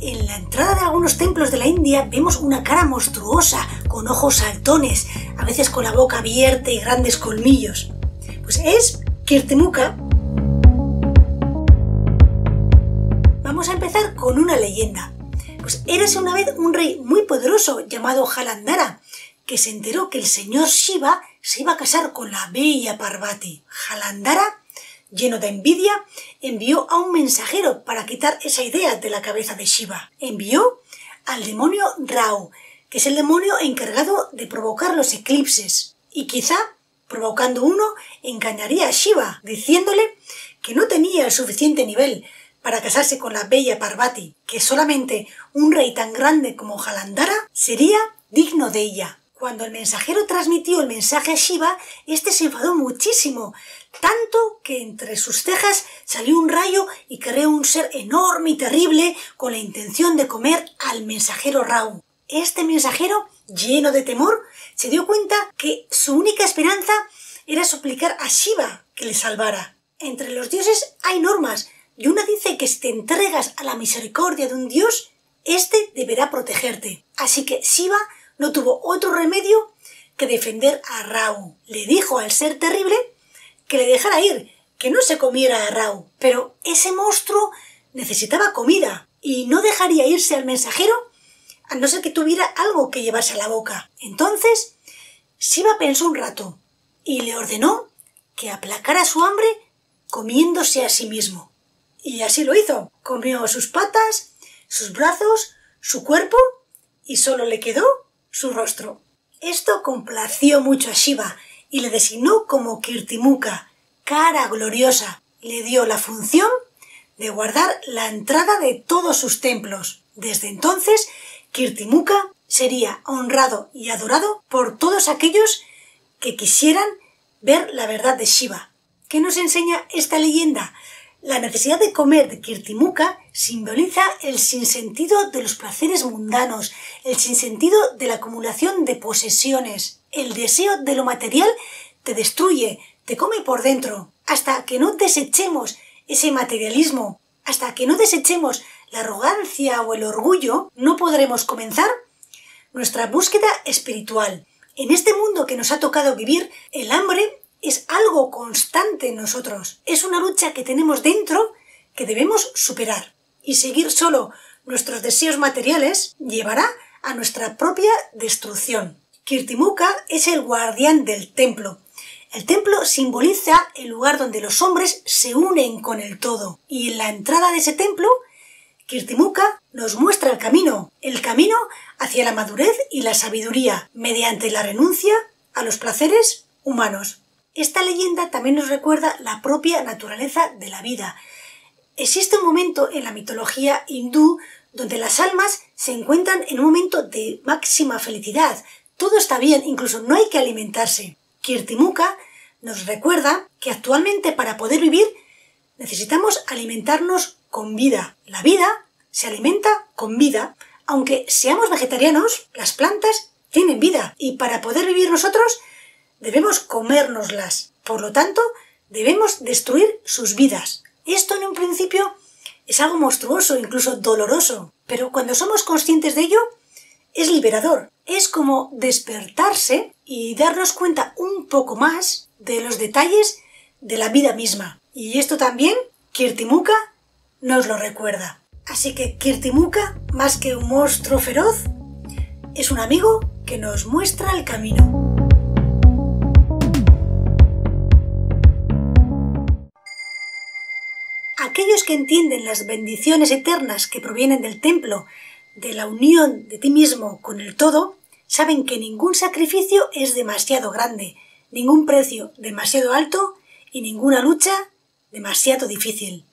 En la entrada de algunos templos de la India vemos una cara monstruosa, con ojos saltones, a veces con la boca abierta y grandes colmillos. Pues es Kirtimukha. Vamos a empezar con una leyenda. Pues érase una vez un rey muy poderoso llamado Jalandhara, que se enteró que el señor Shiva se iba a casar con la bella Parvati. Jalandhara, lleno de envidia, envió a un mensajero para quitar esa idea de la cabeza de Shiva. Envió al demonio Rau, que es el demonio encargado de provocar los eclipses. Y quizá, provocando uno, engañaría a Shiva, diciéndole que no tenía el suficiente nivel para casarse con la bella Parvati, que solamente un rey tan grande como Jalandhara sería digno de ella. Cuando el mensajero transmitió el mensaje a Shiva, este se enfadó muchísimo, tanto que entre sus cejas salió un rayo y creó un ser enorme y terrible con la intención de comer al mensajero Rau. Este mensajero, lleno de temor, se dio cuenta que su única esperanza era suplicar a Shiva que le salvara. Entre los dioses hay normas, y una dice que si te entregas a la misericordia de un dios, este deberá protegerte. Así que Shiva no tuvo otro remedio que defender a Rau. Le dijo al ser terrible que le dejara ir, que no se comiera a Rau. Pero ese monstruo necesitaba comida y no dejaría irse al mensajero a no ser que tuviera algo que llevarse a la boca. Entonces, Shiva pensó un rato y le ordenó que aplacara su hambre comiéndose a sí mismo. Y así lo hizo. Comió sus patas, sus brazos, su cuerpo y solo le quedó su rostro. Esto complació mucho a Shiva y le designó como Kirtimukha, cara gloriosa. Le dio la función de guardar la entrada de todos sus templos. Desde entonces, Kirtimukha sería honrado y adorado por todos aquellos que quisieran ver la verdad de Shiva. ¿Qué nos enseña esta leyenda? La necesidad de comer de Kirtimukha simboliza el sinsentido de los placeres mundanos, el sinsentido de la acumulación de posesiones. El deseo de lo material te destruye, te come por dentro. Hasta que no desechemos ese materialismo, hasta que no desechemos la arrogancia o el orgullo, no podremos comenzar nuestra búsqueda espiritual. En este mundo que nos ha tocado vivir, el hambre es algo constante en nosotros. Es una lucha que tenemos dentro que debemos superar. Y seguir solo nuestros deseos materiales llevará a nuestra propia destrucción. Kirtimukha es el guardián del templo. El templo simboliza el lugar donde los hombres se unen con el todo. Y en la entrada de ese templo, Kirtimukha nos muestra el camino hacia la madurez y la sabiduría, mediante la renuncia a los placeres humanos. Esta leyenda también nos recuerda la propia naturaleza de la vida. Existe un momento en la mitología hindú donde las almas se encuentran en un momento de máxima felicidad. Todo está bien, incluso no hay que alimentarse. Kirtimukha nos recuerda que actualmente para poder vivir necesitamos alimentarnos con vida. La vida se alimenta con vida. Aunque seamos vegetarianos, las plantas tienen vida. Y para poder vivir nosotros debemos comérnoslas, por lo tanto, debemos destruir sus vidas. Esto en un principio es algo monstruoso, incluso doloroso, pero cuando somos conscientes de ello, es liberador. Es como despertarse y darnos cuenta un poco más de los detalles de la vida misma. Y esto también Kirtimukha nos lo recuerda. Así que Kirtimukha, más que un monstruo feroz, es un amigo que nos muestra el camino. Aquellos que entienden las bendiciones eternas que provienen del templo, de la unión de ti mismo con el todo, saben que ningún sacrificio es demasiado grande, ningún precio demasiado alto y ninguna lucha demasiado difícil.